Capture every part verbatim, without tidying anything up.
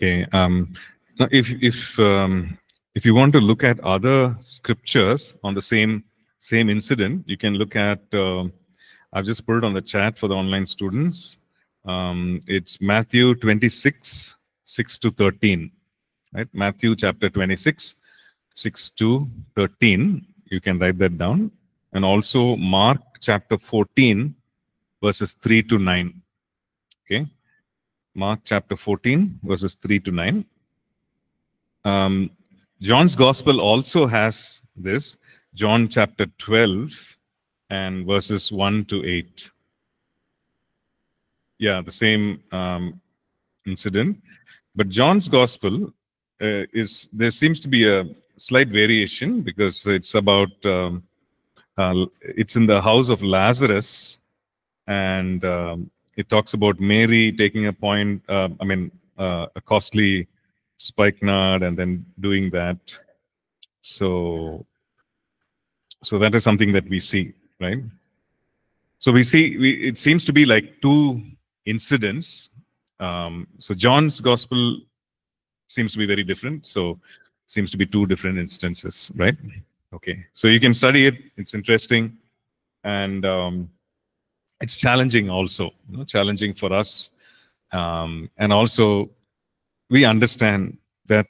Okay. Um, now, if if um, if you want to look at other scriptures on the same same incident, you can look at. Uh, I've just put it on the chat for the online students. Um, it's Matthew twenty-six six to thirteen, right? Matthew chapter twenty-six six to thirteen. You can write that down, and also Mark chapter fourteen verses three to nine. Okay. Mark chapter fourteen, verses three to nine. Um, John's Gospel also has this. John chapter twelve and verses one to eight. Yeah, the same um, incident. But John's Gospel uh, is, there seems to be a slight variation because it's about, um, uh, it's in the house of Lazarus and um, it talks about Mary taking a point, uh, I mean, uh, a costly spikenard and then doing that. So, so that is something that we see, right? So we see, we, it seems to be like two incidents. Um, so John's Gospel seems to be very different. So seems to be two different instances, right? Okay. So you can study it. It's interesting. And, um, it's challenging also, you know, challenging for us. Um, and also, we understand that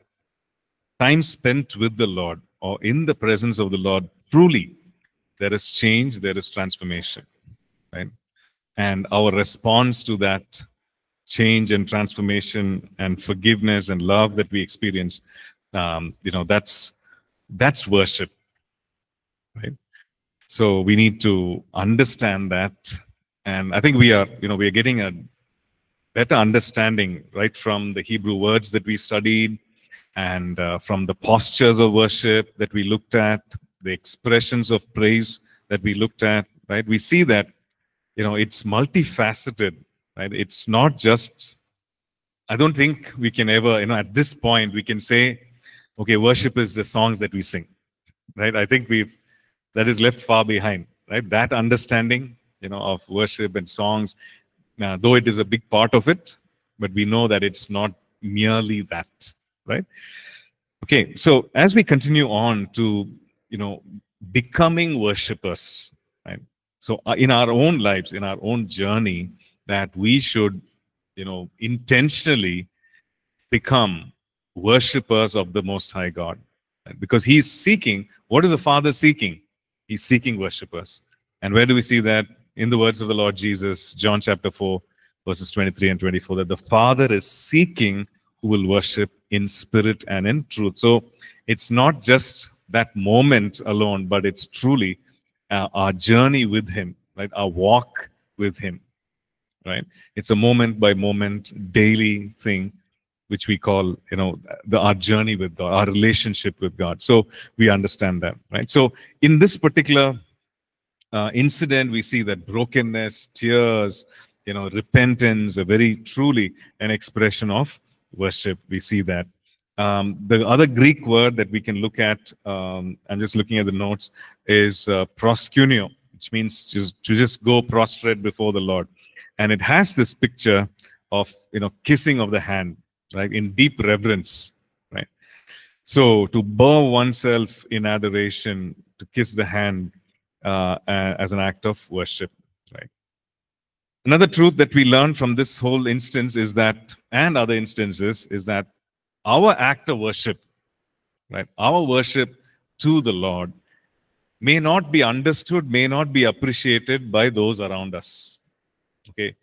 time spent with the Lord or in the presence of the Lord, truly, there is change, there is transformation, right? And our response to that change and transformation and forgiveness and love that we experience, um, you know, that's, that's worship, right? So we need to understand that. And I think we are, you know, we are getting a better understanding right from the Hebrew words that we studied and uh, from the postures of worship that we looked at, the expressions of praise that we looked at, right? We see that, you know, it's multifaceted, right? It's not just, I don't think we can ever, you know, at this point we can say, okay, worship is the songs that we sing, right? I think we've, that is left far behind, right? That understanding, you know, of worship and songs, now, though it is a big part of it, but we know that it's not merely that, right? Okay, so as we continue on to, you know, becoming worshipers, right? So in our own lives, in our own journey, that we should, you know, intentionally become worshipers of the Most High God, right? Because he's seeking, what is the Father seeking? He's seeking worshipers. And where do we see that? In the words of the Lord Jesus, John chapter four, verses twenty-three and twenty-four, that the Father is seeking who will worship in spirit and in truth. So it's not just that moment alone, but it's truly uh, our journey with him, right? Our walk with him, right? It's a moment by moment daily thing, which we call, you know, the, our journey with God, our relationship with God. So we understand that, right? So in this particular Uh, incident, we see that brokenness, tears, you know, repentance are very truly an expression of worship. We see that. Um, the other Greek word that we can look at, um, I'm just looking at the notes, is uh, proskuneo, which means just, to just go prostrate before the Lord. And it has this picture of, you know, kissing of the hand, right, in deep reverence, right? So to bow oneself in adoration, to kiss the hand, Uh, as an act of worship, right? Another truth that we learn from this whole instance is that, and other instances, is that our act of worship, right? Our worship to the Lord may not be understood, may not be appreciated by those around us, okay?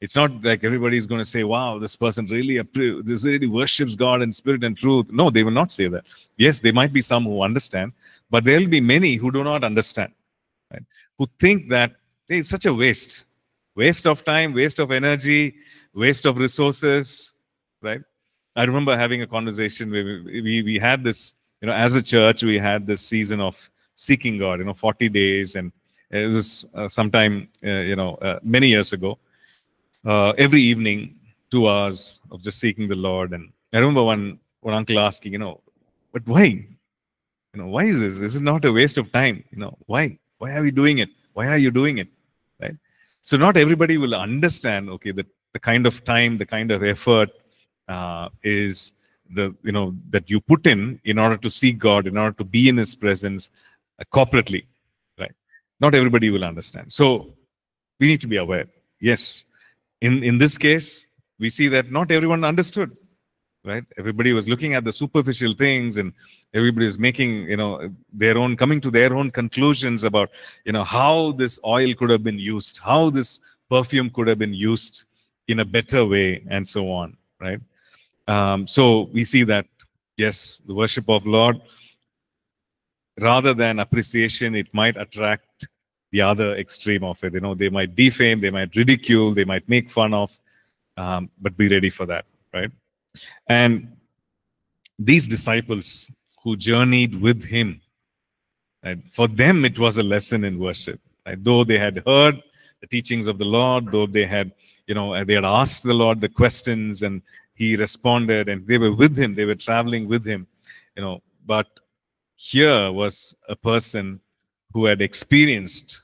It's not like everybody's going to say, wow, this person really, this really worships God in spirit and truth. No, they will not say that. Yes, there might be some who understand, but there will be many who do not understand. Right, who think that hey, it's such a waste, waste of time, waste of energy, waste of resources, right? I remember having a conversation where we, we, we had this, you know, as a church, we had this season of seeking God, you know, forty days. And it was uh, sometime, uh, you know, uh, many years ago, uh, every evening, two hours of just seeking the Lord. And I remember one, one uncle asking, you know, but why? You know, why is this? This is not a waste of time. You know, why? Why are we doing it? Why are you doing it? Right? So not everybody will understand, okay, the, the kind of time, the kind of effort, uh, is the, you know, that you put in in order to see God, in order to be in His presence uh, corporately, right? Not everybody will understand. So we need to be aware. Yes, in, in this case, we see that not everyone understood, right? Everybody was looking at the superficial things, and everybody is making, you know, their own, coming to their own conclusions about, you know, how this oil could have been used, how this perfume could have been used in a better way, and so on, right? Um, so we see that, yes, the worship of Lord, rather than appreciation, it might attract the other extreme of it. You know, they might defame, they might ridicule, they might make fun of, um, but be ready for that, right? And these disciples who journeyed with Him, right, for them it was a lesson in worship. Right? Though they had heard the teachings of the Lord, though they had, you know, they had asked the Lord the questions and He responded, and they were with Him, they were traveling with Him, you know, but here was a person who had experienced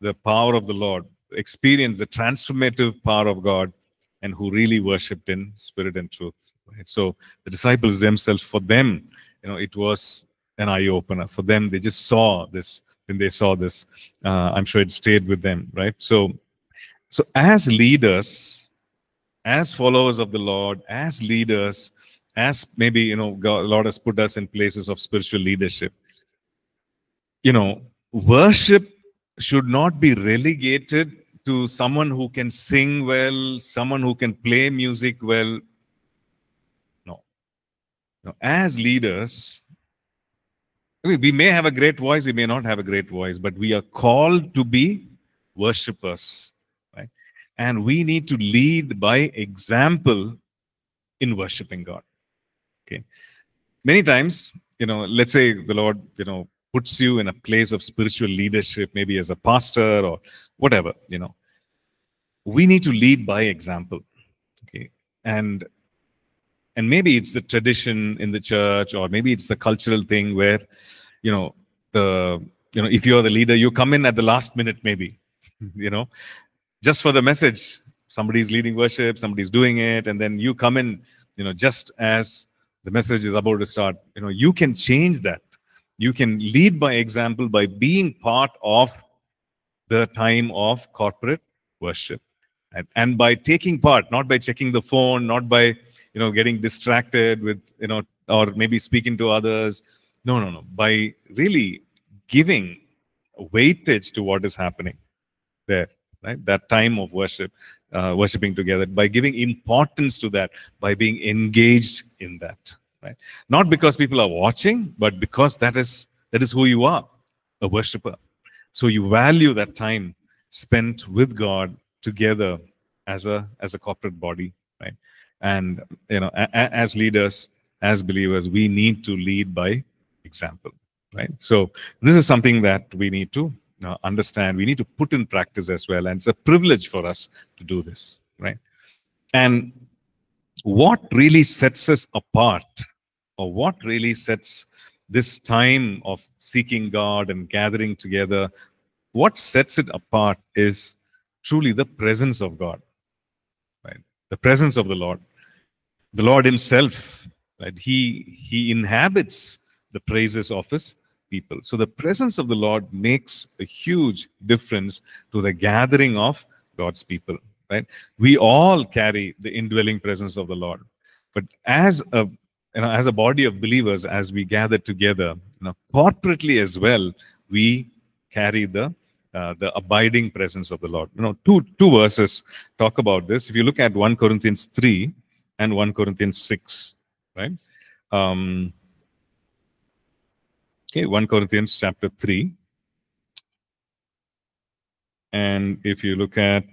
the power of the Lord, experienced the transformative power of God, and who really worshipped in spirit and truth. Right? So the disciples themselves, for them, you know, it was an eye-opener. For them, they just saw this. When they saw this, uh, I'm sure it stayed with them, right? So, so as leaders, as followers of the Lord, as leaders, as maybe, you know, God, Lord has put us in places of spiritual leadership, you know, worship should not be relegated to someone who can sing well, someone who can play music well. No. No. As leaders, I mean, we may have a great voice, we may not have a great voice, but we are called to be worshippers, right? And we need to lead by example in worshipping God, okay? Many times, you know, let's say the Lord, you know, puts you in a place of spiritual leadership, maybe as a pastor or whatever, you know. We need to lead by example, okay? And and maybe it's the tradition in the church, or maybe it's the cultural thing where, you know, the you know, if you are the leader, you come in at the last minute, maybe, you know, just for the message. Somebody's leading worship, somebody's doing it, and then you come in, you know, just as the message is about to start. You know, you can change that. You can lead by example by being part of the time of corporate worship, and, and by taking part, not by checking the phone, not by, you know, getting distracted with, you know, or maybe speaking to others. No, no, no. By really giving weightage to what is happening there, right? That time of worship, uh, worshiping together, by giving importance to that, by being engaged in that. Right? Not because people are watching, but because that is that is who you are, a worshiper. So you value that time spent with God together as a as a corporate body, right? And you know, a, a, as leaders, as believers, we need to lead by example, right? So this is something that we need to, you know, understand. We need to put in practice as well, and it's a privilege for us to do this, right? And what really sets us apart, or what really sets this time of seeking God and gathering together, what sets it apart is truly the presence of God, right? The presence of the Lord, the Lord Himself, right? He, he inhabits the praises of His people. So the presence of the Lord makes a huge difference to the gathering of God's people, right? We all carry the indwelling presence of the Lord. But as a You know, as a body of believers, as we gather together, you know, corporately as well, we carry the uh, the abiding presence of the Lord. You know, two two verses talk about this. If you look at First Corinthians three and First Corinthians six, right? Um, okay, First Corinthians chapter three, and if you look at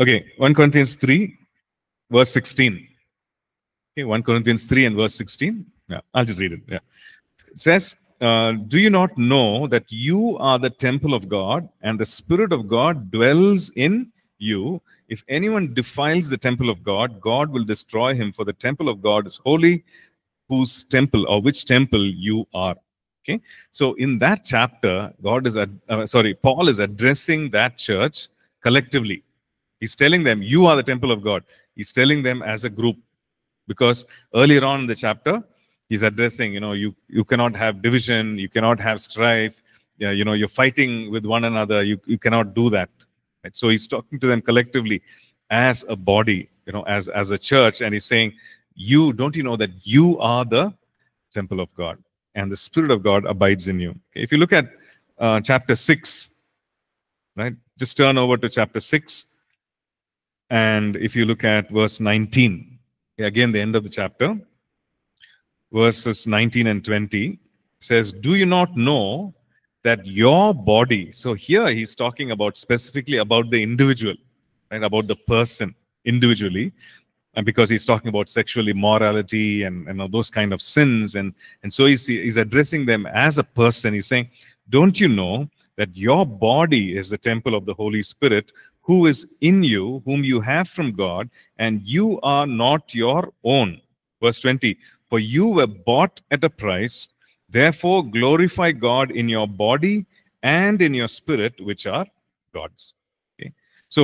Okay, First Corinthians three, verse sixteen. Okay, First Corinthians three and verse sixteen. Yeah, I'll just read it. Yeah. It says, uh, do you not know that you are the temple of God, and the Spirit of God dwells in you? If anyone defiles the temple of God, God will destroy him, for the temple of God is holy, whose temple, or which temple you are. Okay, so in that chapter, God is ad, uh, sorry, Paul is addressing that church collectively. He's telling them, "You are the temple of God." He's telling them as a group, because earlier on in the chapter, he's addressing, you know, you you cannot have division, you cannot have strife, yeah, you know, you're fighting with one another, you you cannot do that. Right? So he's talking to them collectively as a body, you know, as as a church, and he's saying, "You don't you know that you are the temple of God, and the Spirit of God abides in you." Okay, if you look at uh, chapter six, right? Just turn over to chapter six, and if you look at verse nineteen, again the end of the chapter, verses nineteen and twenty says, "Do you not know that your body?" So here he's talking about specifically about the individual, right? About the person individually. And because he's talking about sexual immorality and, and those kind of sins. And, and so he's, he's addressing them as a person. He's saying, "Don't you know that your body is the temple of the Holy Spirit who is in you, whom you have from God, and you are not your own?" Verse twenty, "For you were bought at a price. Therefore glorify God in your body and in your spirit, which are God's." Okay? So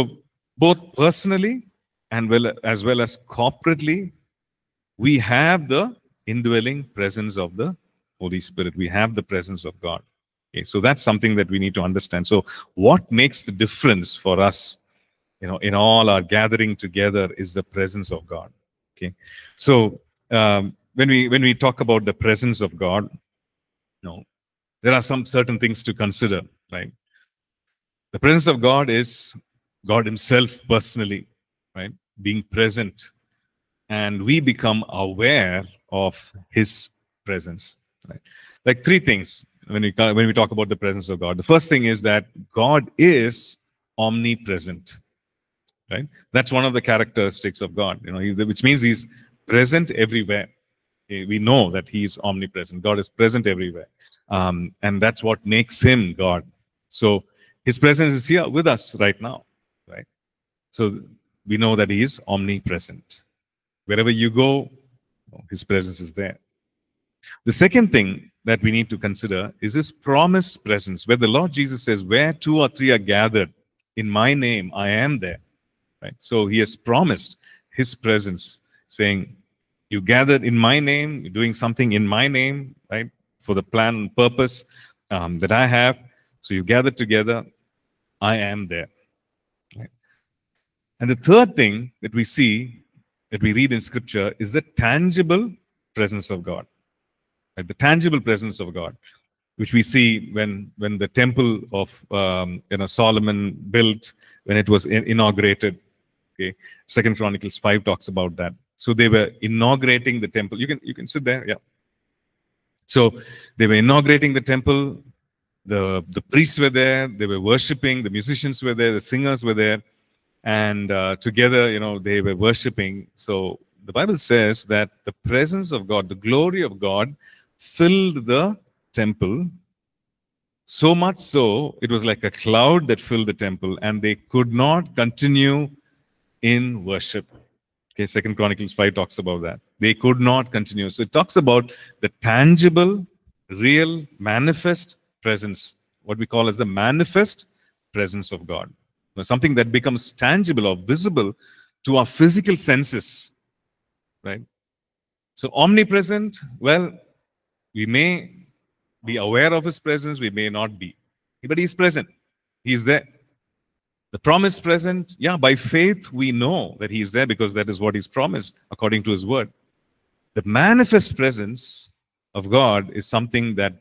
both personally and well, as well as corporately, we have the indwelling presence of the Holy Spirit. We have the presence of God. Okay, so that's something that we need to understand. So what makes the difference for us, you know, in all our gathering together is the presence of God. Okay, so um, when we when we talk about the presence of God, you know, there are some certain things to consider. Right, the presence of God is God Himself personally, right? Being present, and we become aware of His presence. Right? Like three things when we when we talk about the presence of God. The first thing is that God is omnipresent. Right? That's one of the characteristics of God. You know, he, which means He's present everywhere. We know that He is omnipresent. God is present everywhere, um, and that's what makes Him God. So His presence is here with us right now. Right? So we know that He is omnipresent. Wherever you go, His presence is there. The second thing that we need to consider is His promised presence, where the Lord Jesus says, "Where two or three are gathered in my name, I am there." Right? So He has promised His presence, saying, "You gathered in my name, you're doing something in my name, right? For the plan and purpose um, that I have. So you gathered together, I am there." And the third thing that we see, that we read in Scripture, is the tangible presence of God. Right? The tangible presence of God, which we see when when the temple of um, you know, Solomon built, when it was in inaugurated. Okay, Second Chronicles five talks about that. So they were inaugurating the temple. You can you can sit there, yeah. So they were inaugurating the temple. The the priests were there. They were worshiping. The musicians were there. The singers were there. And uh, together, you know, they were worshiping. So the Bible says that the presence of God, the glory of God, filled the temple. So much so, it was like a cloud that filled the temple, and they could not continue in worship. Okay, Second Chronicles five talks about that. They could not continue. So it talks about the tangible, real, manifest presence, what we call as the manifest presence of God. Something that becomes tangible or visible to our physical senses, right? So omnipresent, well, we may be aware of His presence, we may not be. But He's present. He's there. The promised present, yeah, by faith we know that He is there because that is what He's promised according to His word. The manifest presence of God is something that,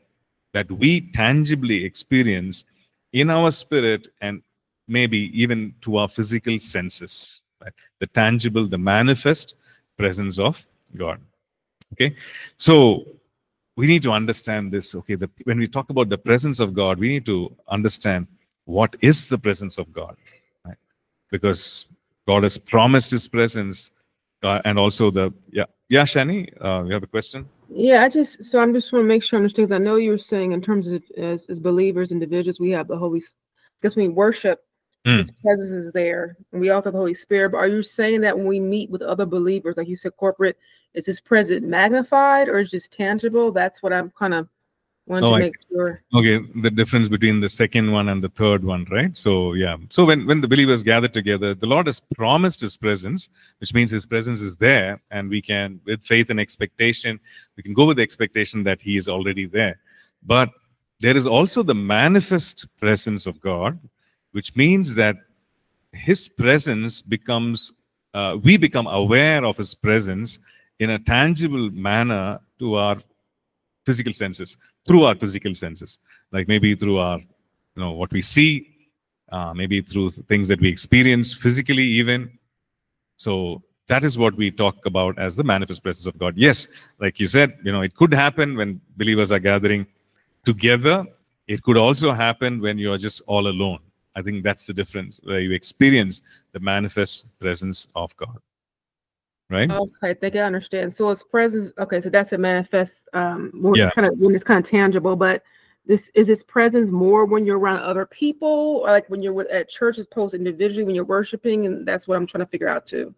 that we tangibly experience in our spirit and maybe even to our physical senses, right? The tangible, the manifest presence of God. Okay, so we need to understand this. Okay, the, when we talk about the presence of God, we need to understand what is the presence of God, right? Because God has promised His presence, uh, and also the yeah yeah Shani, uh, you have a question? Yeah, I just so I'm just want to make sure I understand. I know you were saying in terms of as, as believers, individuals, we have the Holy. Because when we worship. Mm. His presence is there. And we also have the Holy Spirit. But are you saying that when we meet with other believers, like you said, corporate, is His presence magnified or is just tangible? That's what I'm kind of Want oh, to make sure. Okay, the difference between the second one and the third one, right? So, yeah. So, when, when the believers gather together, the Lord has promised His presence, which means His presence is there, and we can, with faith and expectation, we can go with the expectation that He is already there. But there is also the manifest presence of God, which means that His presence becomes, uh, we become aware of His presence in a tangible manner to our physical senses, through our physical senses, like maybe through our, you know, what we see, uh, maybe through things that we experience physically even. So that is what we talk about as the manifest presence of God. Yes, like you said, you know, it could happen when believers are gathering together. It could also happen when you are just all alone. I think that's the difference, where you experience the manifest presence of God. Right. Okay, I think I understand. So it's presence. Okay, so that's a manifest. Um, when yeah. it's kind of when it's kind of tangible. But this is its presence more when you're around other people, or like when you're at church, as opposed to individually when you're worshiping, and that's what I'm trying to figure out too.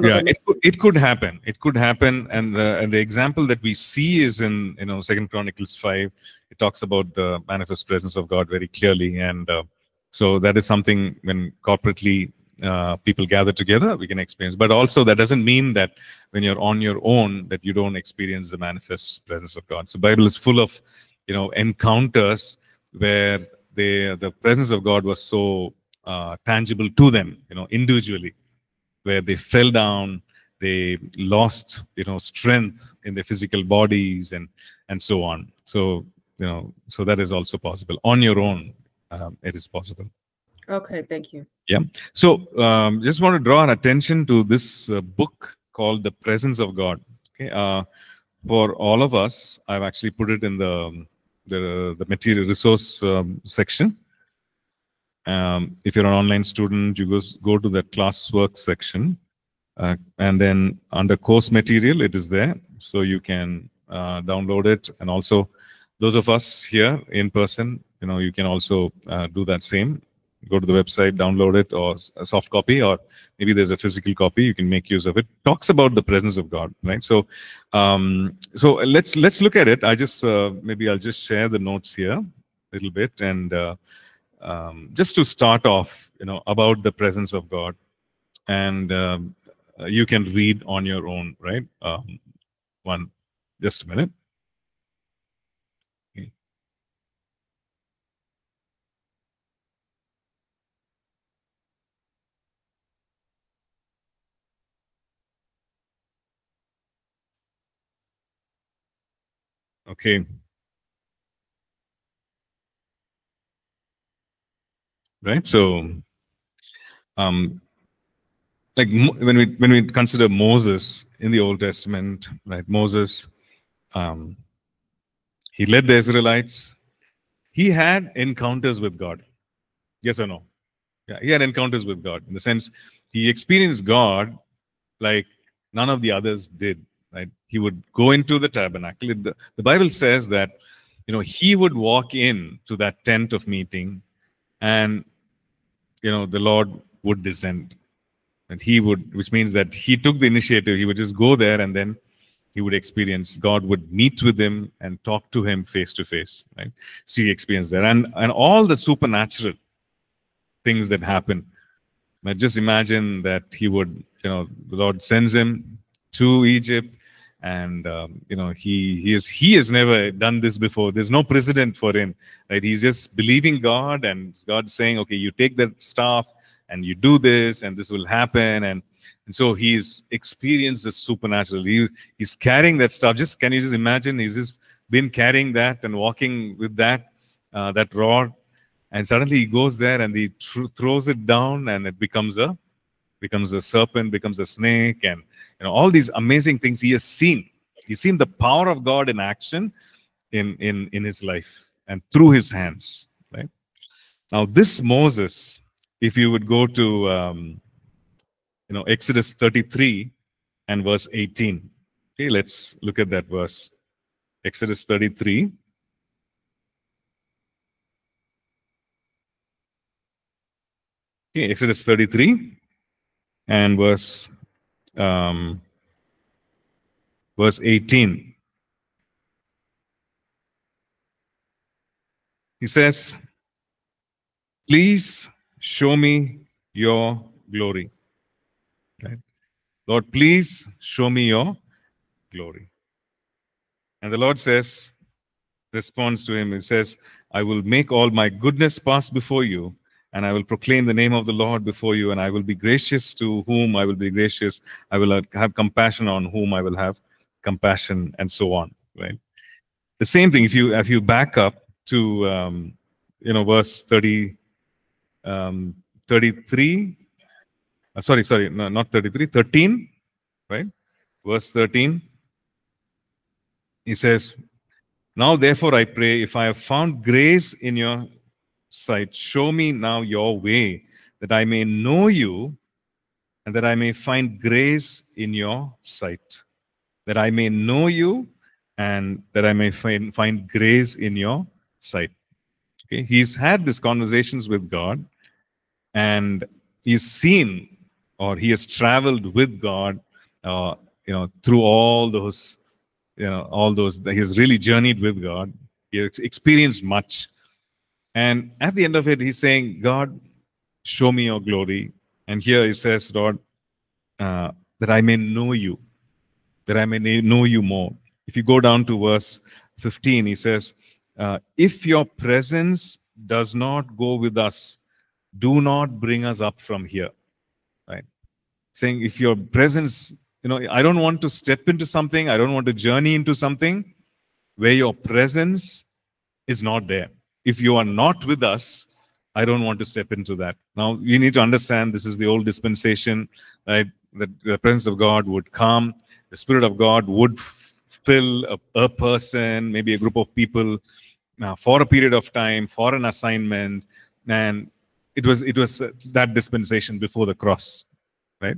Yeah, it could, it could happen. It could happen, and the and the example that we see is in you know Second Chronicles five. It talks about the manifest presence of God very clearly, and uh, so that is something when corporately. Uh, people gather together, we can experience. But also that doesn't mean that when you're on your own that you don't experience the manifest presence of God. So Bible is full of, you know, encounters where they, the presence of God was so uh, tangible to them, you know, individually, where they fell down, they lost, you know, strength in their physical bodies and, and so on. So, you know, so that is also possible. On your own, um, it is possible. Okay, thank you. Yeah. So, um, just want to draw our attention to this uh, book called The Presence of God. Okay. Uh, for all of us, I've actually put it in the the, the material resource um, section. Um, if you're an online student, you go, go to the classwork section. Uh, and then under course material, it is there. So, you can uh, download it. And also, those of us here in person, you know, you can also uh, do that same. Go to the website, download it, or a soft copy, or maybe there's a physical copy. You can make use of it. Talks about the presence of God, right? So, um, so let's let's look at it. I just uh, maybe I'll just share the notes here a little bit, and uh, um, just to start off, you know, about the presence of God, and um, you can read on your own, right? Um, one, just a minute. Okay. Right. So, um, like when we when we consider Moses in the Old Testament, right? Moses, um, he led the Israelites. He had encounters with God. Yes or no? Yeah, he had encounters with God in the sense he experienced God like none of the others did. Right? He would go into the tabernacle. The, the Bible says that, you know, he would walk in to that tent of meeting and, you know, the Lord would descend. And he would, which means that he took the initiative. He would just go there and then he would experience, God would meet with him and talk to him face to face, right? So he experienced that. And, and all the supernatural things that happen. Now just imagine that he would, you know, the Lord sends him to Egypt. And, um, you know, he, he, is, he has never done this before. There's no precedent for him, right? He's just believing God and God saying, okay, you take that staff and you do this and this will happen. And, and so he's experienced the supernatural. He, he's carrying that staff. Just, can you just imagine? He's just been carrying that and walking with that, uh, that rod. And suddenly he goes there and he tr throws it down and it becomes a, becomes a serpent, becomes a snake. And, you know, all these amazing things he has seen. He's seen the power of God in action in, in, in his life and through his hands. Right? Now, this Moses, if you would go to um, you know, Exodus thirty-three and verse eighteen. Okay, let's look at that verse. Exodus thirty-three. Okay, Exodus thirty-three and verse Um, verse eighteen. He says, please show me your glory. Right? Lord, please show me your glory. And the Lord says, responds to him, he says, I will make all my goodness pass before you, and I will proclaim the name of the Lord before you, and I will be gracious to whom I will be gracious. I will have compassion on whom I will have compassion, and so on. Right? The same thing, if you if you back up to um, you know verse thirty, um, thirty-three. Uh, sorry, sorry, no, not thirty-three, thirteen, right? Verse thirteen. He says, now therefore I pray, if I have found grace in your sight, show me now your way, that I may know you, and that I may find grace in your sight. That I may know you, and that I may find, find grace in your sight. Okay, he's had these conversations with God, and he's seen, or he has traveled with God, uh, you know, through all those, you know, all those. He has really journeyed with God. He has experienced much. And at the end of it, he's saying, God, show me your glory. And here he says, Lord, uh, that I may know you, that I may know you more. If you go down to verse fifteen, he says, uh, if your presence does not go with us, do not bring us up from here. Right? Saying, if your presence, you know, I don't want to step into something, I don't want to journey into something where your presence is not there. If you are not with us, I don't want to step into that. Now, you need to understand this is the old dispensation, right? That the presence of God would come, the Spirit of God would fill a, a person, maybe a group of people, uh, for a period of time, for an assignment, and It was it was that dispensation before the cross, right?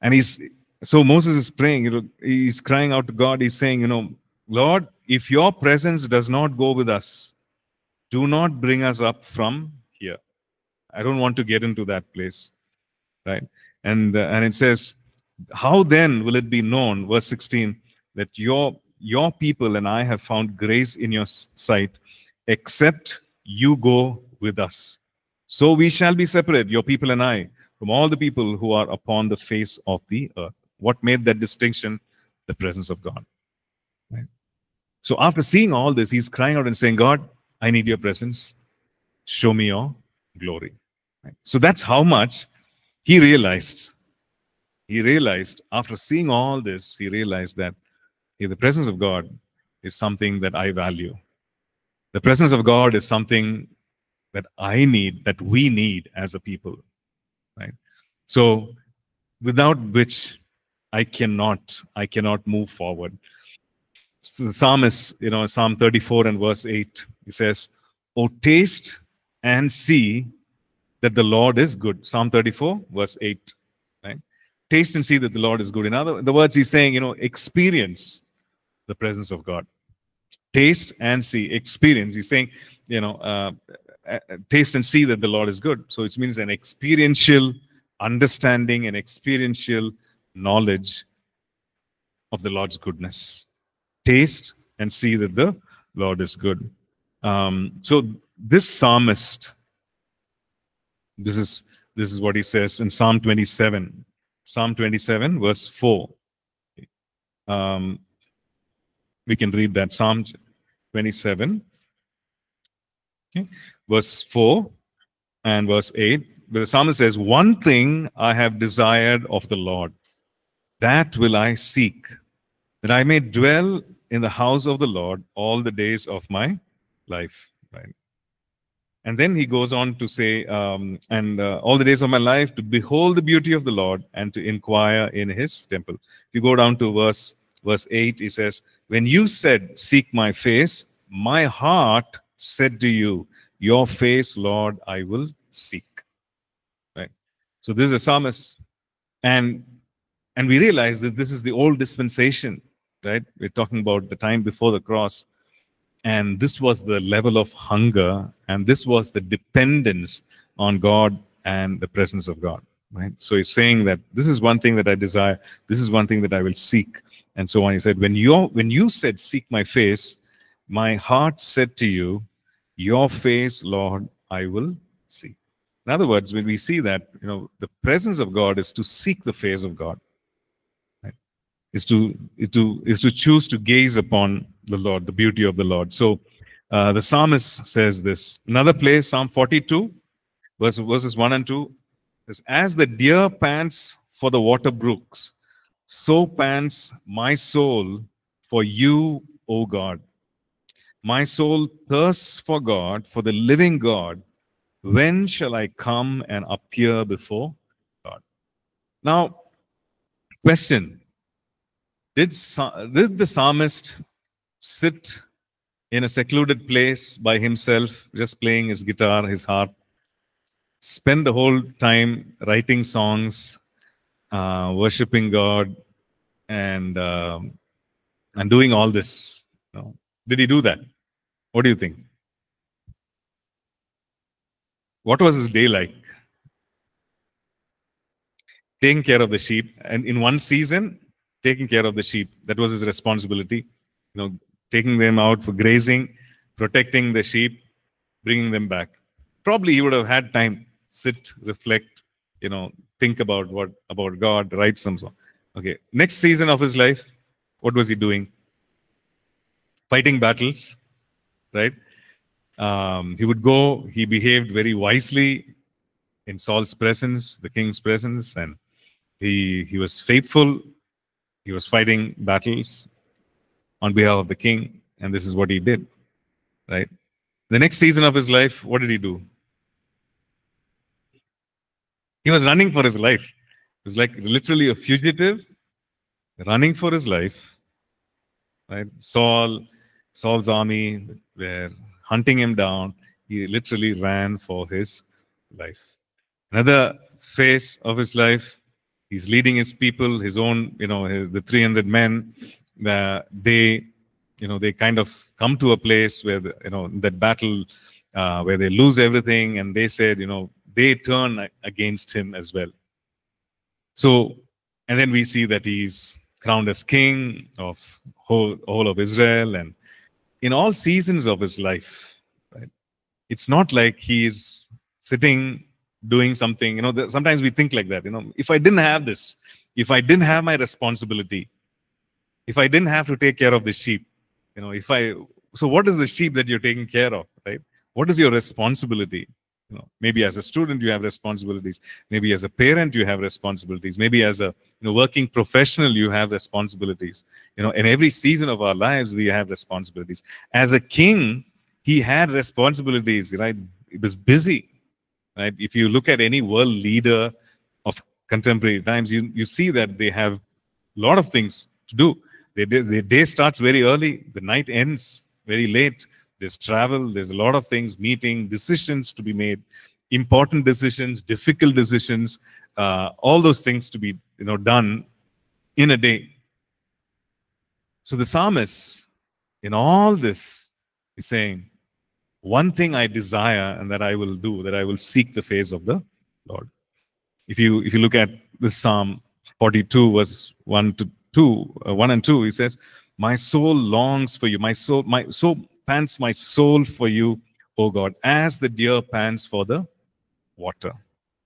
And he's so Moses is praying. You know, he's crying out to God. He's saying, you know, Lord, if your presence does not go with us, do not bring us up from here. I don't want to get into that place, right? And uh, and it says, how then will it be known, verse sixteen, that your your people and I have found grace in your sight, except you go with us. So we shall be separate, your people and I, from all the people who are upon the face of the earth. What made that distinction? The presence of God. Right? So after seeing all this, he's crying out and saying, God, I need your presence. Show me your glory. Right? So that's how much he realized. He realized, after seeing all this, he realized that hey, the presence of God is something that I value. The presence of God is something that I need, that we need as a people, right? So without which I cannot, I cannot move forward. So the psalmist, you know, Psalm thirty-four and verse eight, he says, oh, taste and see that the Lord is good. Psalm thirty-four, verse eight, right? Taste and see that the Lord is good. In other words, he's saying, you know, experience the presence of God. Taste and see, experience. He's saying, you know, uh, Uh, taste and see that the Lord is good. So it means an experiential understanding and experiential knowledge of the Lord's goodness. Taste and see that the Lord is good. Um, so this psalmist, this is this is what he says in Psalm twenty-seven, Psalm twenty-seven, verse four. Um, we can read that Psalm twenty-seven. Okay. Verse four and verse eight, where the psalmist says, one thing I have desired of the Lord, that will I seek, that I may dwell in the house of the Lord all the days of my life. Right? And then he goes on to say, um, and uh, all the days of my life, to behold the beauty of the Lord and to inquire in his temple. If you go down to verse, verse eight, he says, when you said, seek my face, my heart said to you, your face, Lord, I will seek. Right? So this is a psalmist. And, and we realize that this is the old dispensation, right? We're talking about the time before the cross. And this was the level of hunger. And this was the dependence on God and the presence of God, right? So he's saying that this is one thing that I desire. This is one thing that I will seek. And so on. He said, when, you're, when you said, seek my face, my heart said to you, Your face, Lord, I will see. In other words, when we see that, you know, the presence of God is to seek the face of God, right? Is to is to is to choose to gaze upon the Lord, the beauty of the Lord. So uh, the psalmist says this. Another place, Psalm forty-two, verse, verses one and two, says, "As the deer pants for the water brooks, so pants my soul for you, O God. My soul thirsts for God, for the living God. When shall I come and appear before God?" Now, question. Did, did the psalmist sit in a secluded place by himself, just playing his guitar, his harp, spend the whole time writing songs, uh, worshiping God, and, uh, and doing all this? No. Did he do that? What do you think? What was his day like? Taking care of the sheep. And in one season, taking care of the sheep. That was his responsibility. You know, taking them out for grazing, protecting the sheep, bringing them back. Probably he would have had time, sit, reflect, you know, think about what about God, write some song. Okay, next season of his life, what was he doing? Fighting battles, right? Um, he would go, he behaved very wisely in Saul's presence, the king's presence, and he, he was faithful. He was fighting battles on behalf of the king, and this is what he did, right? The next season of his life, what did he do? He was running for his life. He was like literally a fugitive running for his life, right? Saul, Saul's army were hunting him down. He literally ran for his life. Another phase of his life, he's leading his people, his own, you know, his, the three hundred men. Uh, they, you know, they kind of come to a place where, the, you know, that battle, uh, where they lose everything, and they said, you know, they turn against him as well. So, and then we see that he's crowned as king of whole, all of Israel, and in all seasons of his life, right? It's not like he is sitting, doing something. You know, the, sometimes we think like that. You know, if I didn't have this, if I didn't have my responsibility, if I didn't have to take care of the sheep, you know, if I, so what is the sheep that you're taking care of, right? What is your responsibility? You know, maybe as a student, you have responsibilities. Maybe as a parent, you have responsibilities. Maybe as a you know, working professional, you have responsibilities. You know, in every season of our lives, we have responsibilities. As a king, he had responsibilities, right? He was busy, right? If you look at any world leader of contemporary times, you, you see that they have a lot of things to do. Their day, their day starts very early. The night ends very late. There's travel, there's a lot of things, meeting, decisions to be made, important decisions, difficult decisions, uh, all those things to be you know, done in a day. So the psalmist, in all this, is saying, one thing I desire and that I will do, that I will seek the face of the Lord. If you, if you look at this Psalm forty-two, verse one to two, uh, one and two, he says, my soul longs for you, my soul, my soul, pants my soul for you, O God, as the deer pants for the water.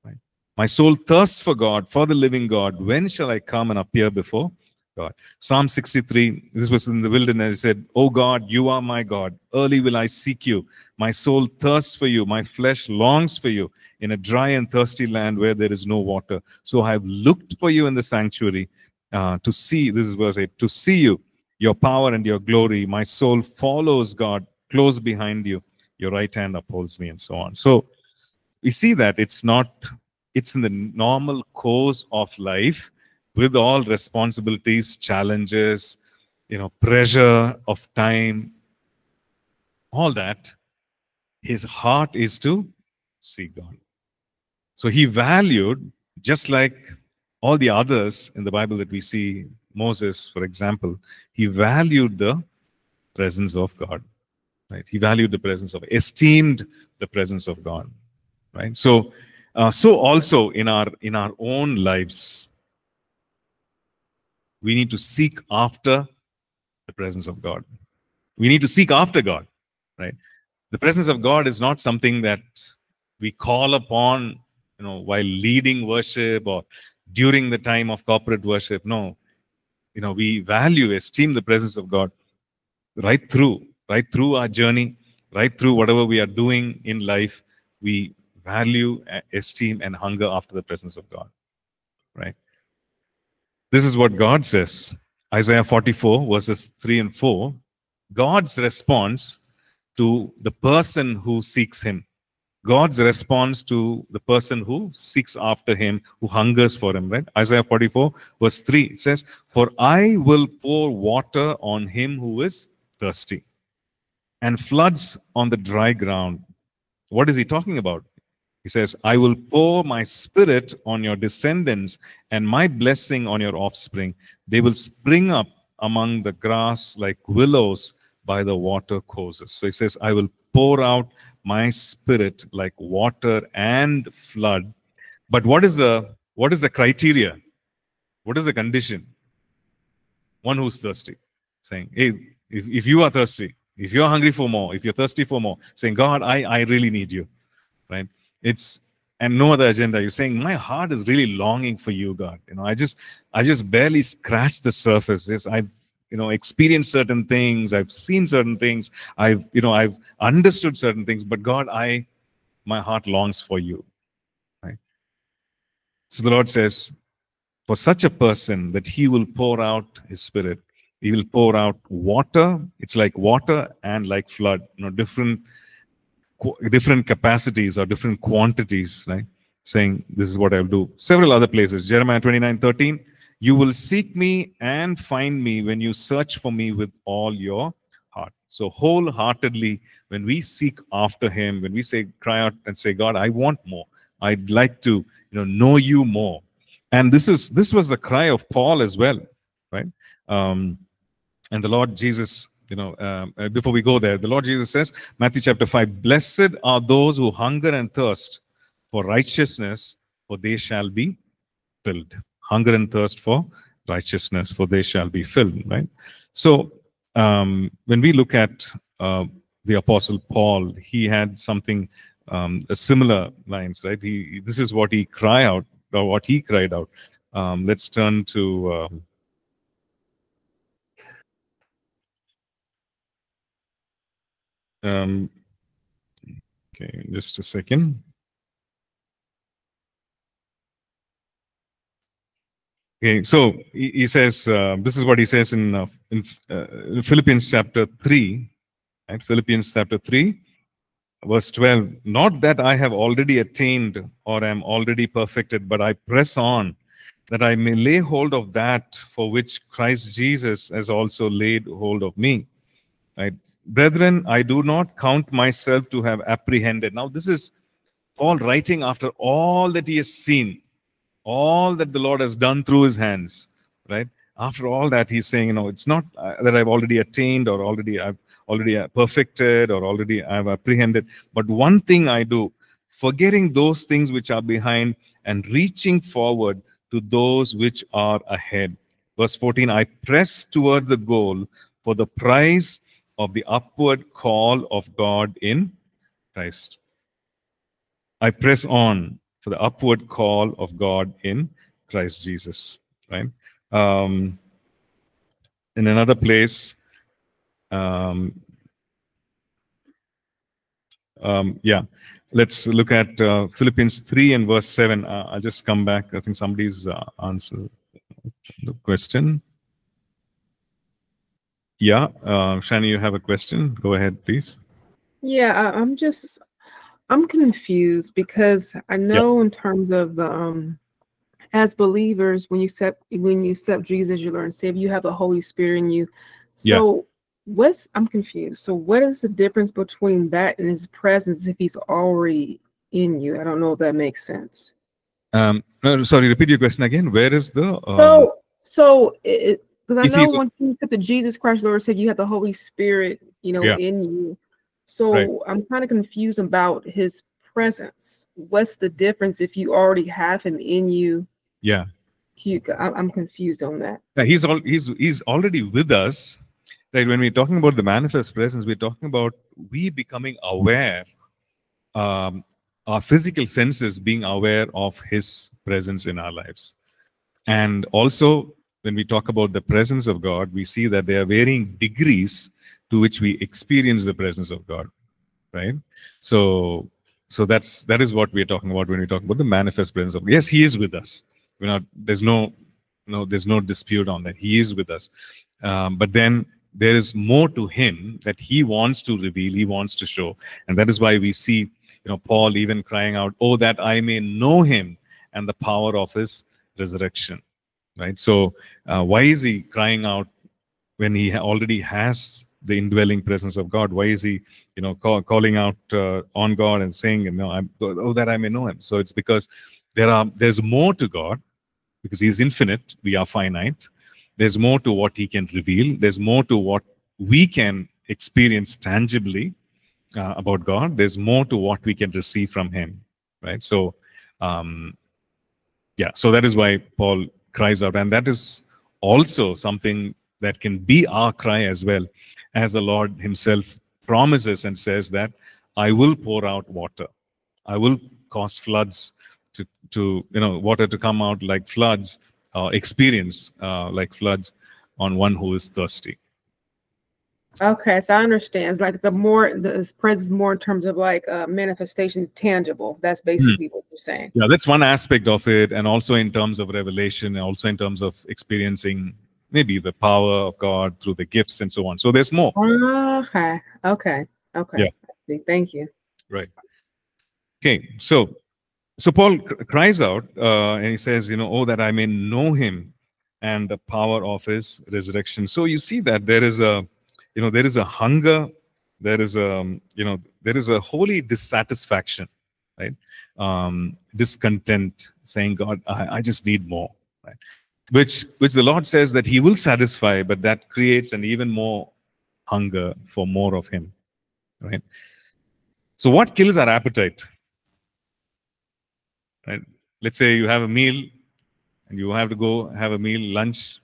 Right? My soul thirsts for God, for the living God. When shall I come and appear before God? Psalm sixty-three, this was in the wilderness. He said, O God, you are my God. Early will I seek you. My soul thirsts for you. My flesh longs for you in a dry and thirsty land where there is no water. So I have looked for you in the sanctuary uh, to see, this is verse eight, to see you. Your power and your glory, my soul follows God, close behind you. Your right hand upholds me, and so on. So we see that it's not, it's in the normal course of life with all responsibilities, challenges, you know, pressure of time, all that. His heart is to see God. So he valued, just like all the others in the Bible that we see, Moses, for example, he valued the presence of God, right? He valued the presence of, esteemed the presence of God, right? So, uh, so also in our, in our own lives, we need to seek after the presence of God. We need to seek after God, right? The presence of God is not something that we call upon, you know, while leading worship or during the time of corporate worship. No, you know, we value, esteem the presence of God right through, right through our journey, right through whatever we are doing in life. We value, esteem, and hunger after the presence of God, right? This is what God says. Isaiah forty-four, verses three and four. God's response to the person who seeks him. God's response to the person who seeks after him, who hungers for him, right? Isaiah forty-four, verse three, it says, "For I will pour water on him who is thirsty, and floods on the dry ground." What is he talking about? He says, "I will pour my spirit on your descendants and my blessing on your offspring. They will spring up among the grass like willows by the water courses." So he says, "I will pour out my spirit like water and flood." But what is the, what is the criteria? What is the condition? One who's thirsty, saying, "Hey, if, if you are thirsty, if you're hungry for more, if you're thirsty for more," saying, "God, I, I really need you," right? It's, and no other agenda. You're saying, "My heart is really longing for you, God. You know, I just, I just barely scratched the surface. Yes, I've, you know, experienced certain things. I've seen certain things. I've, you know, I've understood certain things. But God, I, my heart longs for you," right? So the Lord says, for such a person that he will pour out his spirit. He will pour out water. It's like water and like flood. You know, different, different capacities or different quantities, right? Saying, this is what I'll do. Several other places. Jeremiah twenty-nine, thirteen. "You will seek me and find me when you search for me with all your heart." So wholeheartedly, when we seek after him, when we say, cry out and say, "God, I want more. I'd like to, you know, know you more." And this is, this was the cry of Paul as well, right? Um, and the Lord Jesus, you know, uh, before we go there, the Lord Jesus says, Matthew chapter five, "Blessed are those who hunger and thirst for righteousness, for they shall be filled." Hunger and thirst for righteousness, for they shall be filled, right? So um, when we look at uh, the Apostle Paul, he had something, um, a similar lines, right? He, this is what he cried out, or what he cried out. Um, let's turn to... Uh, Um, okay, just a second. Okay, so he, he says, uh, this is what he says in, uh, in uh, Philippians chapter three, right? Philippians chapter three, verse twelve, "Not that I have already attained or am already perfected, but I press on, that I may lay hold of that for which Christ Jesus has also laid hold of me." Right? "Brethren, I do not count myself to have apprehended." Now, this is Paul writing after all that he has seen, all that the Lord has done through his hands, right? After all that, he's saying, you know, it's not that I've already attained or already I've already perfected or already I've apprehended. "But one thing I do, forgetting those things which are behind and reaching forward to those which are ahead." Verse fourteen, "I press toward the goal for the prize of the upward call of God in Christ." I press on for the upward call of God in Christ Jesus, right? Um, in another place, um, um, yeah, let's look at uh, Philippians three and verse seven. Uh, I'll just come back. I think somebody's uh, answered the question. Yeah, uh, Shani, you have a question. Go ahead, please. Yeah, I'm just, I'm confused because I know, yeah, in terms of the, um, as believers, when you accept, when you accept Jesus, you learn to save. You have the Holy Spirit in you. So yeah. what's, I'm confused. So what is the difference between that and his presence if he's already in you? I don't know if that makes sense. Um, no, sorry, repeat your question again. Where is the... Um... So, so it, because I know when you put the Jesus Christ Lord said you have the Holy Spirit, you know, yeah. in you. So right. I'm kind of confused about his presence. What's the difference if you already have him in you? Yeah. You, I'm confused on that. Yeah, he's all, he's he's already with us, right? When we're talking about the manifest presence, we're talking about we becoming aware, um, our physical senses being aware of his presence in our lives. And also, when we talk about the presence of God, we see that there are varying degrees to which we experience the presence of God, right? So, so that's that is what we're talking about when we talk about the manifest presence of God. Yes, he is with us. We're not, there's no, no, there's no dispute on that. He is with us. Um, but then there is more to him that he wants to reveal, he wants to show. And that is why we see, you know, Paul even crying out, "Oh, that I may know him and the power of his resurrection," right? So uh, why is he crying out when he already has the indwelling presence of God? Why is he, you know, call, calling out uh, on God and saying, you know, I'm, "Oh, that I may know him"? So it's because there are, there's more to God, because he's infinite, we are finite. There's more to what he can reveal. There's more to what we can experience tangibly uh, about God. There's more to what we can receive from him, right? So, um, yeah, so that is why Paul cries out. And that is also something that can be our cry as well, as the Lord himself promises and says that, "I will pour out water. I will cause floods to, to you know, water to come out like floods, Uh, experience uh, like floods on one who is thirsty." Okay, so I understand. It's like the more, the presence more in terms of like uh, manifestation, tangible. That's basically mm. what you're saying. Yeah, that's one aspect of it. And also in terms of revelation, and also in terms of experiencing maybe the power of God through the gifts and so on. So there's more. Okay, okay, okay. Yeah. Thank you. Right. Okay, so. So Paul cries out uh, and he says, you know, "Oh, that I may know him and the power of his resurrection." So you see that there is a, you know, there is a hunger, there is a, you know, there is a holy dissatisfaction, right? Um, discontent, saying, "God, I, I just need more," right? Which, which the Lord says that he will satisfy, but that creates an even more hunger for more of him, right? So what kills our appetite? Right. Let's say you have a meal and you have to go have a meal, lunch,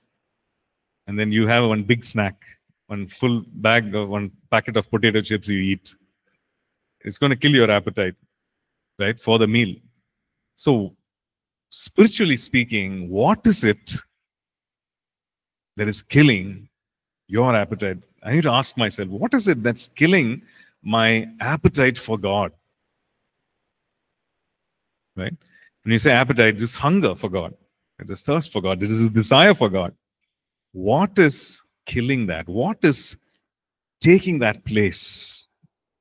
and then you have one big snack, one full bag or one packet of potato chips you eat. It's going to kill your appetite, right, for the meal. So spiritually speaking, what is it that is killing your appetite? I need to ask myself, what is it that's killing my appetite for God? Right? When you say appetite, there's hunger for God, there's thirst for God, there's a desire for God. What is killing that? What is taking that place?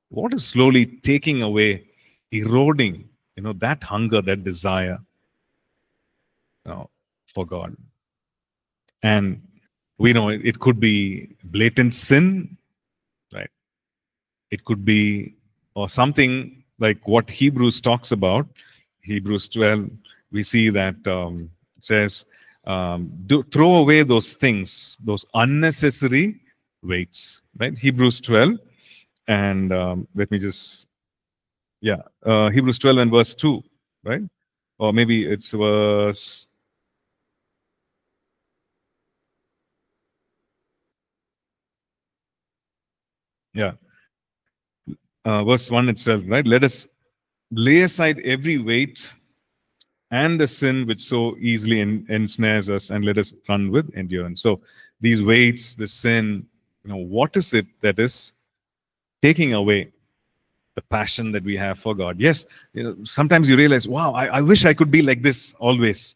What is slowly taking away, eroding, you know, that hunger, that desire, you know, for God? And we know it, it could be blatant sin, right? It could be, or something like what Hebrews talks about. Hebrews twelve, we see that um, it says, um, do, throw away those things, those unnecessary weights, right? Hebrews twelve, and um, let me just, yeah, uh, Hebrews twelve and verse two, right? Or maybe it's verse, yeah, uh, verse one itself, right? "Let us lay aside every weight and the sin which so easily en ensnares us, and let us run with endurance." So these weights, the sin, you know, what is it that is taking away the passion that we have for God? Yes, you know, sometimes you realize, wow, I, I wish I could be like this always,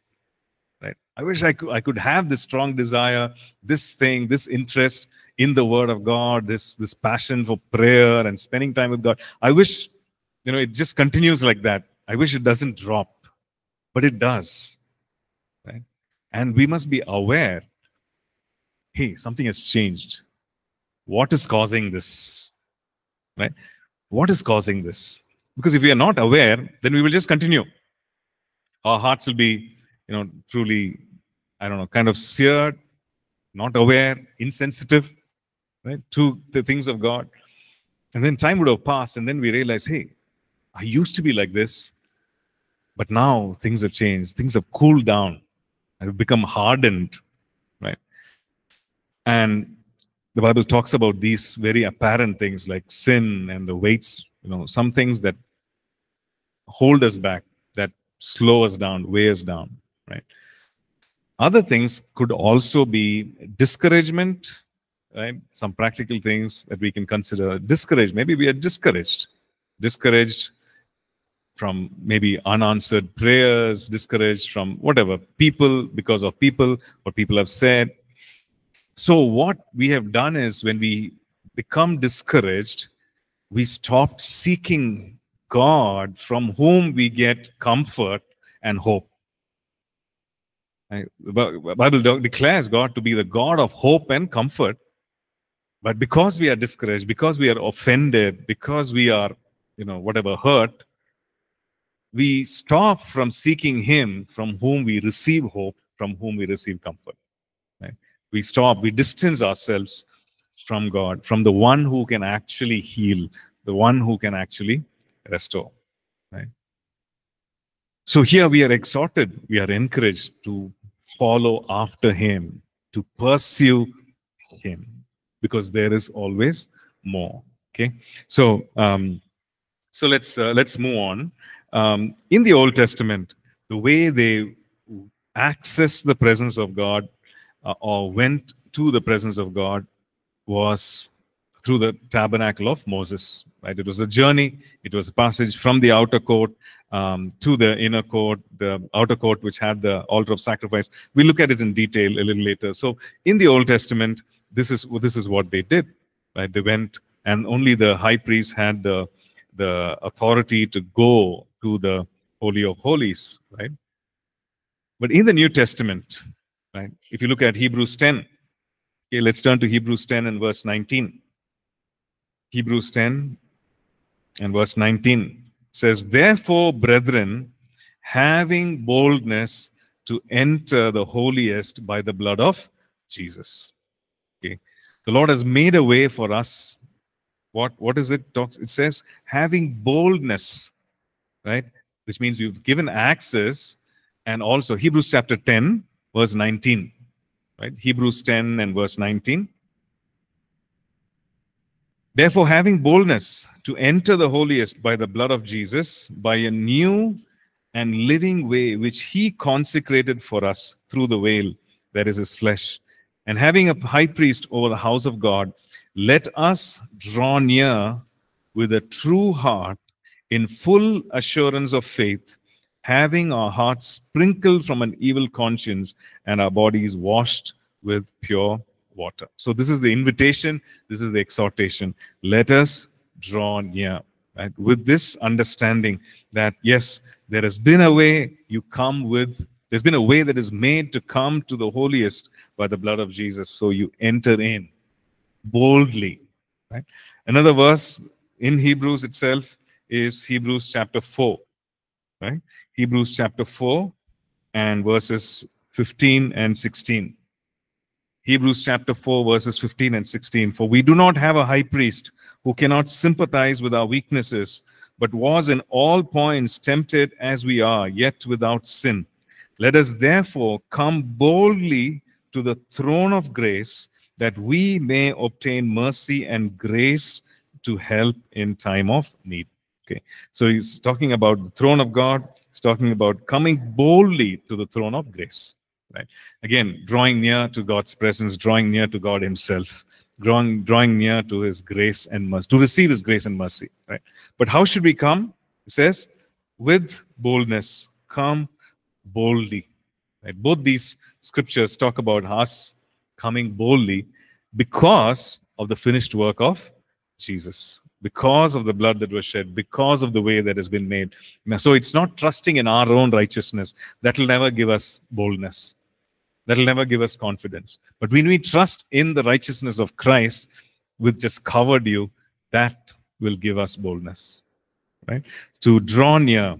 right? I wish I could, I could have this strong desire, this thing, this interest in the Word of God, this, this passion for prayer and spending time with God. I wish, you know, it just continues like that. I wish it doesn't drop, but it does, right? And we must be aware, hey, something has changed. What is causing this, right? What is causing this? Because if we are not aware, then we will just continue. Our hearts will be, you know, truly, I don't know, kind of seared, not aware, insensitive, right, to the things of God. And then time would have passed, and then we realize, hey, I used to be like this, but now things have changed. Things have cooled down. I've become hardened, right? And the Bible talks about these very apparent things like sin and the weights, you know, some things that hold us back, that slow us down, weigh us down, right? Other things could also be discouragement, right? Some practical things that we can consider. Discouraged, maybe we are discouraged. Discouraged from maybe unanswered prayers, discouraged from whatever, people, because of people, what people have said. So what we have done is when we become discouraged, we stop seeking God from whom we get comfort and hope. The Bible declares God to be the God of hope and comfort. But because we are discouraged, because we are offended, because we are, you know, whatever, hurt, we stop from seeking Him from whom we receive hope, from whom we receive comfort. Right? We stop, we distance ourselves from God, from the one who can actually heal, the one who can actually restore. Right? So here we are exhorted, we are encouraged to follow after Him, to pursue Him, because there is always more. Okay, so um, so let's uh, let's move on. Um, in the Old Testament, the way they accessed the presence of God uh, or went to the presence of God was through the tabernacle of Moses. Right? It was a journey. It was a passage from the outer court um, to the inner court, the outer court which had the altar of sacrifice. We'll look at it in detail a little later. So in the Old Testament, this is, this is what they did. Right? They went, and only the high priest had the, the authority to go to the Holy of Holies. Right? But in the New Testament, right, if you look at Hebrews ten, okay, let's turn to Hebrews ten and verse nineteen. Hebrews ten and verse nineteen says, "Therefore, brethren, having boldness to enter the holiest by the blood of Jesus." Okay. The Lord has made a way for us. What, what is it? It says, having boldness, right? Which means you've given access. And also Hebrews chapter ten, verse nineteen, right? Hebrews ten and verse nineteen. "Therefore, having boldness to enter the holiest by the blood of Jesus, by a new and living way, which He consecrated for us through the veil, that is His flesh. And having a high priest over the house of God, let us draw near with a true heart in full assurance of faith, having our hearts sprinkled from an evil conscience and our bodies washed with pure water." So this is the invitation, this is the exhortation. Let us draw near, right? With this understanding that yes, there has been a way you come with, there's been a way that is made to come to the holiest by the blood of Jesus. So you enter in boldly, right? Another verse in Hebrews itself is Hebrews chapter four, right? Hebrews chapter four and verses fifteen and sixteen. Hebrews chapter four, verses fifteen and sixteen. "For we do not have a high priest who cannot sympathize with our weaknesses, but was in all points tempted as we are, yet without sin. Let us therefore come boldly to the throne of grace, that we may obtain mercy and grace to help in time of need." Okay, so he's talking about the throne of God. He's talking about coming boldly to the throne of grace. Right? Again, drawing near to God's presence, drawing near to God Himself, drawing, drawing near to His grace and mercy, to receive His grace and mercy. Right? But how should we come? It says, with boldness, come boldly. Right? Both these scriptures talk about us coming boldly because of the finished work of Jesus, because of the blood that was shed, because of the way that has been made. Now, so it's not trusting in our own righteousness. That will never give us boldness. That will never give us confidence. But when we trust in the righteousness of Christ, which just covered you, that will give us boldness, right? To draw near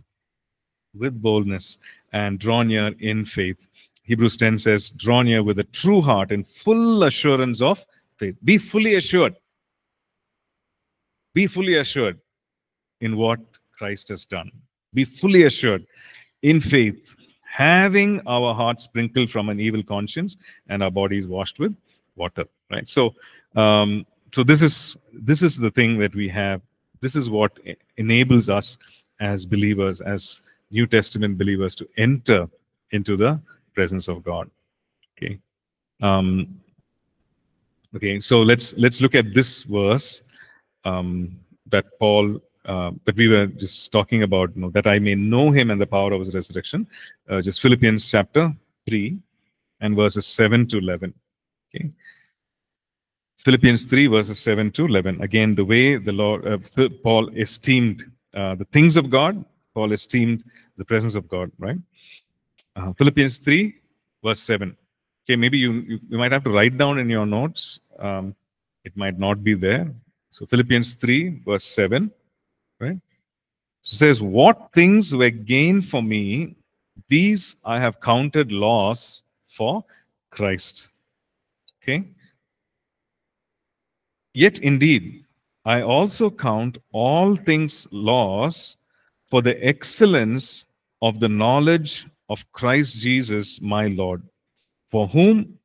with boldness and draw near in faith. Hebrews ten says, draw near with a true heart in full assurance of faith. Be fully assured. Be fully assured in what Christ has done. Be fully assured in faith, having our hearts sprinkled from an evil conscience and our bodies washed with water, right? So Um, so this is this is the thing that we have. This is what enables us as believers, as New Testament believers, to enter into the presence of God. Okay. Um, okay. So let's let's look at this verse um, that Paul uh, that we were just talking about. You know, that I may know Him and the power of His resurrection. Uh, just Philippians chapter three and verses seven to eleven. Okay. Philippians three verses seven to eleven. Again, the way the Lord uh, Paul esteemed uh, the things of God. Paul esteemed the presence of God. Right. Uh, Philippians three verse seven. Okay, maybe you, you you might have to write down in your notes. Um, it might not be there. So Philippians three verse seven, right? So says, "What things were gained for me, these I have counted loss for Christ." Okay. "Yet indeed, I also count all things loss for the excellence of the knowledge of Christ Jesus my Lord, for whom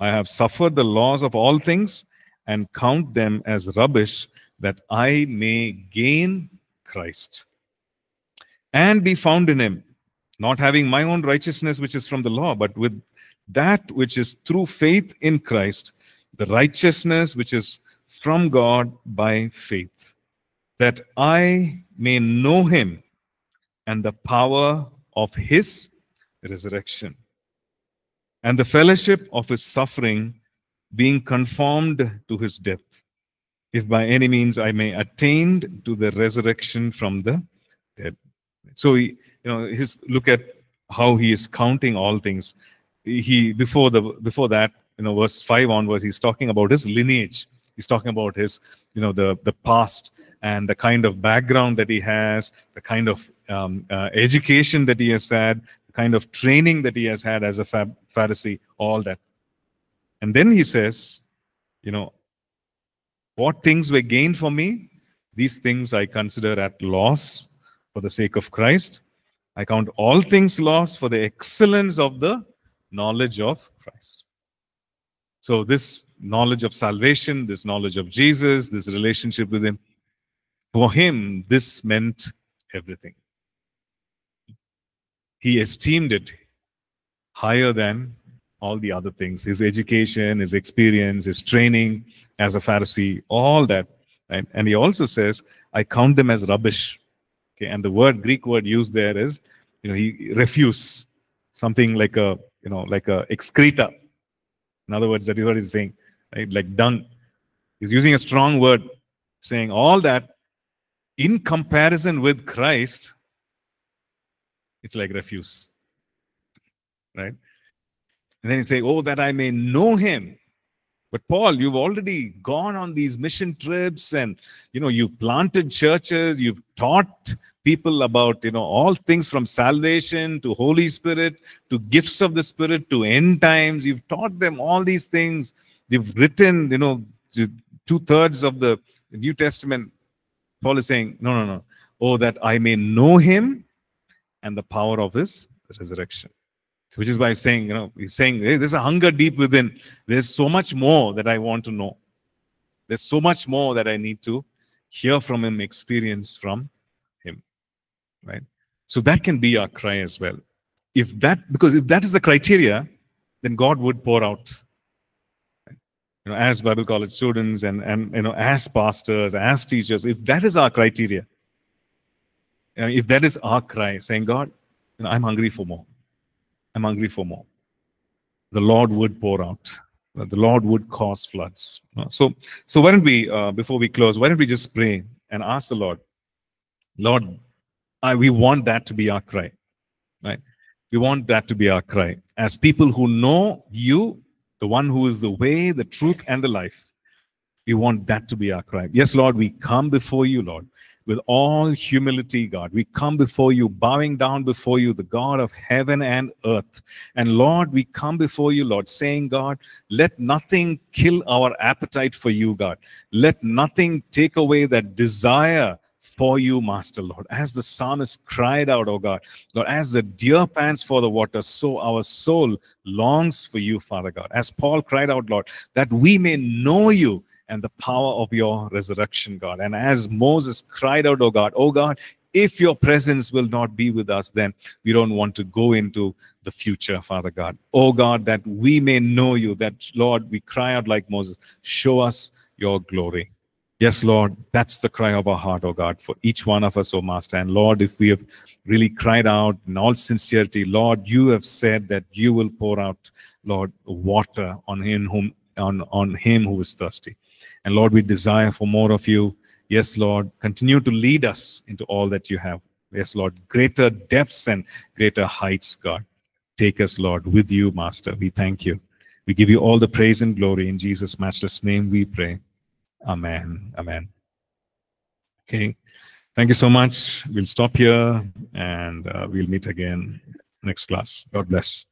I have suffered the loss of all things and count them as rubbish, that I may gain Christ and be found in Him, not having my own righteousness which is from the law, but with that which is through faith in Christ, the righteousness which is from God by faith, that I may know Him and the power of His resurrection, and the fellowship of His suffering, being conformed to His death, if by any means I may attain to the resurrection from the dead." So, he, you know, his look at how he is counting all things. He before the before that, you know, verse five onwards, he's talking about his lineage. He's talking about his, you know, the the past and the kind of background that he has, the kind of um, uh, education that he has had, kind of training that he has had as a Pharisee, all that. And then he says, you know, what things were gained for me, these things I consider at loss for the sake of Christ. I count all things loss for the excellence of the knowledge of Christ. So this knowledge of salvation, this knowledge of Jesus, this relationship with Him, for him, this meant everything. He esteemed it higher than all the other things. His education, his experience, his training as a Pharisee, all that. Right? And he also says, I count them as rubbish. Okay, and the word, Greek word used there is, you know, he refuse. Something like a, you know, like a excreta. In other words, that is what he's saying, right? Like dung. He's using a strong word, saying all that in comparison with Christ, it's like refuse, right? And then you say, oh, that I may know Him. But Paul, you've already gone on these mission trips and, you know, you've planted churches, you've taught people about, you know, all things from salvation to Holy Spirit, to gifts of the Spirit, to end times. You've taught them all these things. You've written, you know, two-thirds of the New Testament. Paul is saying, no, no, no. Oh, that I may know Him and the power of His resurrection. Which is why he's saying, you know, he's saying, hey, there's a hunger deep within. There's so much more that I want to know. There's so much more that I need to hear from Him, experience from Him, right? So that can be our cry as well. If that, because if that is the criteria, then God would pour out. Right? You know, as Bible college students and, and, you know, as pastors, as teachers, if that is our criteria, Uh, if that is our cry, saying, God, you know, I'm hungry for more. I'm hungry for more. The Lord would pour out. The Lord would cause floods. So, so why don't we, uh, before we close, why don't we just pray and ask the Lord, Lord, I, we want that to be our cry, right? We want that to be our cry. As people who know You, the one who is the way, the truth, and the life, we want that to be our cry. Yes, Lord, we come before You, Lord, with all humility, God. We come before You, bowing down before You, the God of heaven and earth. And Lord, we come before You, Lord, saying, God, let nothing kill our appetite for You, God. Let nothing take away that desire for You, Master, Lord. As the psalmist cried out, oh God, Lord, as the deer pants for the water, so our soul longs for You, Father God. As Paul cried out, Lord, that we may know You and the power of your resurrection, God. And as Moses cried out, oh God, oh God, if your presence will not be with us, then we don't want to go into the future, Father God. Oh God, that we may know you, that, Lord, we cry out like Moses, show us your glory. Yes, Lord, that's the cry of our heart, oh God, for each one of us, oh Master. And Lord, if we have really cried out in all sincerity, Lord, you have said that you will pour out, Lord, water on him, whom, on, on him who is thirsty. And Lord, we desire for more of you. Yes, Lord, continue to lead us into all that you have. Yes, Lord, greater depths and greater heights, God. Take us, Lord, with you, Master. We thank you. We give you all the praise and glory. In Jesus' matchless name we pray. Amen. Amen. Okay. Thank you so much. We'll stop here and uh, we'll meet again next class. God bless.